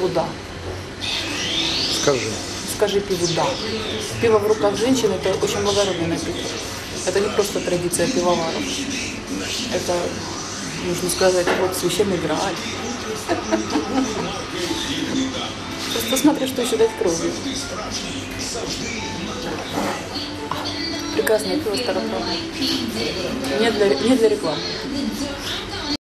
пивуда. Скажи. Скажи пивуда. Пиво в руках женщины – это очень благородный напиток. Это не просто традиция пивоваров. Это, нужно сказать, вот священный грааль. Просто смотри, что еще дать кровью. Прекрасное пиво староправное. Не для рекламы.